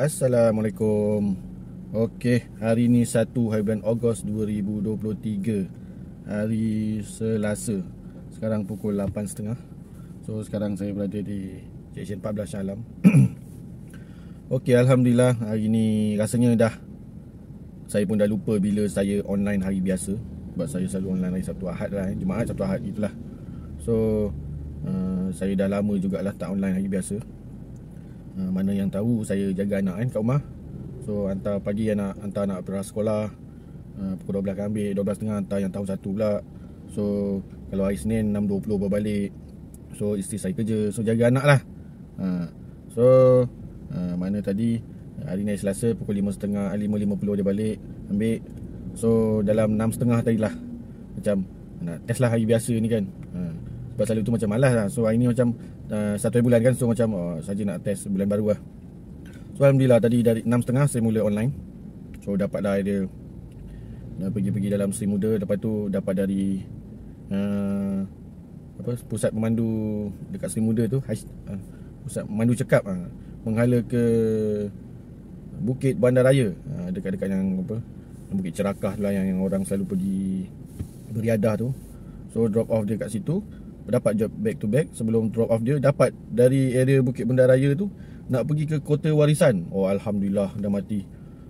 Assalamualaikum. Okey, hari ni 1 haribulan Ogos 2023, hari Selasa. Sekarang pukul 8.30. So sekarang saya berada di Seksyen 14 Shah Alam. Okey, alhamdulillah hari ni rasanya saya pun dah lupa bila saya online hari biasa, sebab saya selalu online hari Sabtu Ahad lah, Jumaat Sabtu Ahad itulah. So saya dah lama jugalah tak online hari biasa. Mana yang tahu saya jaga anak kan kat rumah. So hantar pagi hantar anak pergi sekolah, pukul 12 kan ambil, 12.30 hantar yang tahun 1 pula. So kalau hari Senin 6.20 baru balik. So isteri saya kerja, so jaga anak lah. So mana tadi hari ni Selasa pukul 5.30, 5.50 dia balik ambil. So dalam 6.30 tadi lah macam nak test lah hari biasa ni kan. Sebab selalu tu macam malas lah. So hari ni macam satu bulan kan, so macam saja nak test bulan baru lah. So alhamdulillah tadi dari 6.30 saya mula online. So dapat dah idea, dah pergi-pergi dalam Seri Muda. Lepas tu dapat dari pusat pemandu dekat Seri Muda tu, pusat pemandu cekap, menghala ke Bukit Bandaraya, dekat-dekat yang apa, Bukit Cerakah tu lah, yang orang selalu pergi beriadah tu. So drop off dia kat situ, dapat job back to back. Sebelum drop off dia, dapat dari area Bukit Bandaraya tu nak pergi ke Kota Warisan. Oh alhamdulillah, dah mati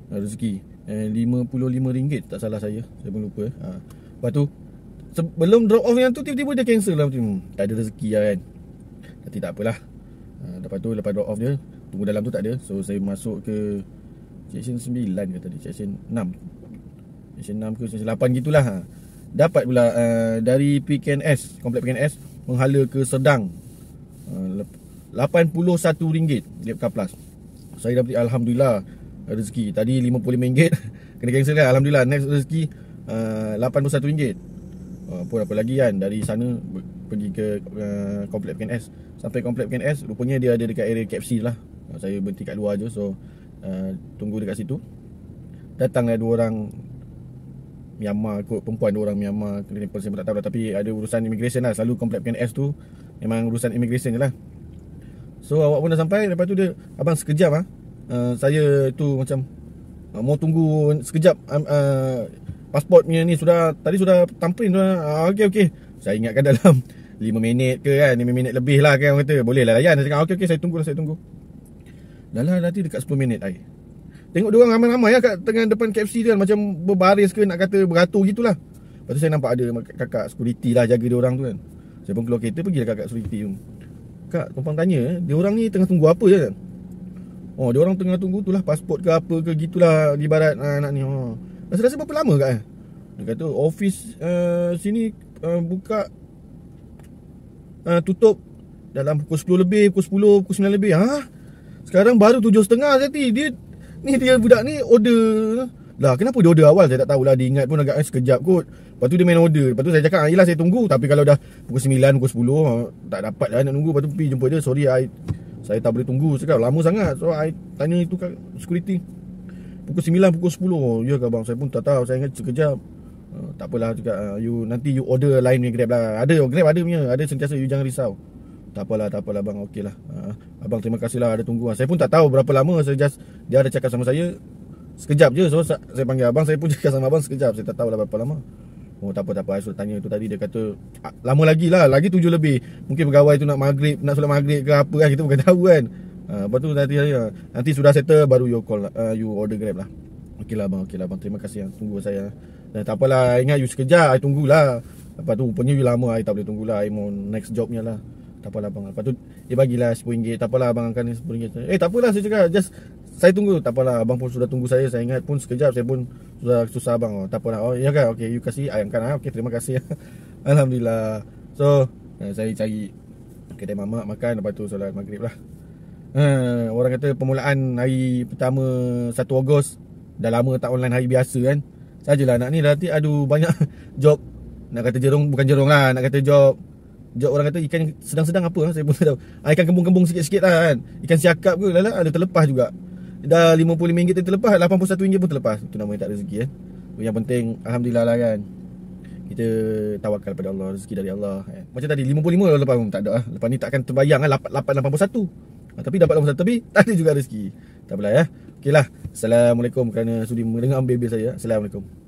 rezeki. RM55 tak salah saya pun lupa. Lepas tu sebelum drop off yang tu, tiba-tiba dia cancel lah macam, tak ada rezeki lah kan. Tapi tak apalah. Lepas tu lepas drop off dia, tunggu dalam tu tak ada. So saya masuk ke Seksyen 9 ke tadi, Seksyen 6, Seksyen 6 ke Seksyen 8 gitulah. Dapat pula dari PKNS, Komplek PKNS, menghala ke Serdang, RM81 dia kaplas. Saya dapat alhamdulillah rezeki. Tadi RM55 kena cancel kan. Alhamdulillah next rezeki RM81. Apa lagi kan, dari sana pergi ke Komplek PKNS. Sampai Komplek PKNS, rupanya dia ada dekat area KFC lah. Saya berhenti kat luar je. So tunggu dekat situ. Datanglah dua orang Myanmar kot, perempuan dua orang Myanmar. Kenapa saya tak tahu lah, tapi ada urusan immigration lah. Selalu Komplek PKNS tu memang urusan immigration je lah. So awak pun dah sampai. Lepas tu dia, abang sekejap saya tu macam mau tunggu sekejap, pasport punya ni sudah, tadi sudah tamprin tu. Okey saya ingatkan dalam 5 minit ke kan, 5 minit lebih lah kan. Orang kata boleh lah layan. Saya cakap okey saya tunggu lah, saya tunggu. Dah lah nanti dekat 10 minit air. Tengok diorang ramai-ramai lah kat tengah depan KFC tu kan, macam berbaris ke nak kata beratur gitulah. Lepas tu saya nampak ada kakak security lah jaga diorang tu kan. Saya pun keluar kereta pergi lah kakak security tu. Kak, kompang tanya, diorang ni tengah tunggu apa je kan? Oh, diorang tengah tunggu tu lah pasport ke apa ke gitulah, ibarat anak ni. Rasa-rasa berapa lama kak? Dia kata office sini buka tutup dalam pukul 10 lebih, pukul 10, pukul 9 lebih. Sekarang baru 7.30 tadi. Dia budak ni order lah. Kenapa dia order awal saya tak tahulah. Dia ingat pun agak sekejap kot. Lepas tu dia main order. Lepas tu saya cakap yelah saya tunggu. Tapi kalau dah pukul 9, pukul 10 tak dapat lah nak nunggu. Lepas tu pergi jumpa dia, sorry saya tak boleh tunggu, cakap lama sangat. So I tanya itu kat security, pukul 9, pukul 10. Ya ke bang, saya pun tak tahu, saya ingat sekejap. Tak apalah cakap, nanti you order lain punya Grab lah. Ada Grab ada punya, ada sentiasa, you jangan risau. Tak apalah bang, okey lah. Abang terima kasih lah ada tunggu. Saya pun tak tahu berapa lama. Dia ada cakap sama saya sekejap je. So saya panggil abang, saya pun cakap sama abang sekejap. Saya tak tahu lah berapa lama. Oh tak apa, saya tanya tu tadi. Dia kata lama lagi lah, lagi 7 lebih. Mungkin pegawai tu nak maghrib, nak solat maghrib ke apa kan, kita bukan tahu kan. Lepas tu nanti sudah settle baru you call, you order Grab lah. Okey lah bang, terima kasih yang tunggu saya. Dan tak apalah, ingat you sekejap, I tunggulah. Lepas tu rupanya you lama, I tak boleh tunggulah, I mau next jobnya lah. Tak apalah bang. Lepas tu dia bagilah RM10. Tak apalah abang akan RM10. Tak apalah saya cakap, just saya tunggu. Tak apalah abang pun sudah tunggu saya. Saya ingat pun sekejap, saya pun sudah susah abang. Tak apalah. Oh ya kan. Okey you kasih ayam kan. Okey terima kasih. Alhamdulillah. So saya cari kedai mamak makan, lepas tu solat maghrib lah. Orang kata permulaan hari pertama 1 Ogos dah lama tak online hari biasa kan. Sajalah anak ni nanti aduh banyak job. Nak kata jerung bukan jerung lah, nak kata job orang kata ikan sedang-sedang apa lah, saya pun tak tahu. Ikan kembung-kembung sikit-sikit lah kan. Ikan siakap ke lah ada terlepas juga. Dah RM55 tadi terlepas, RM81 pun terlepas. Itu namanya tak rezeki kan. Yang penting alhamdulillah lah kan, kita tawakal pada Allah, rezeki dari Allah kan? Macam tadi RM55 lepas pun tak ada lah. Lepas ni takkan terbayang lah, 881. Tapi dapat nombor satu, tapi tak ada juga rezeki. Tak apalah ya. Okeylah. Assalamualaikum kerana sudi mendengar ambil-ambil saya. Assalamualaikum.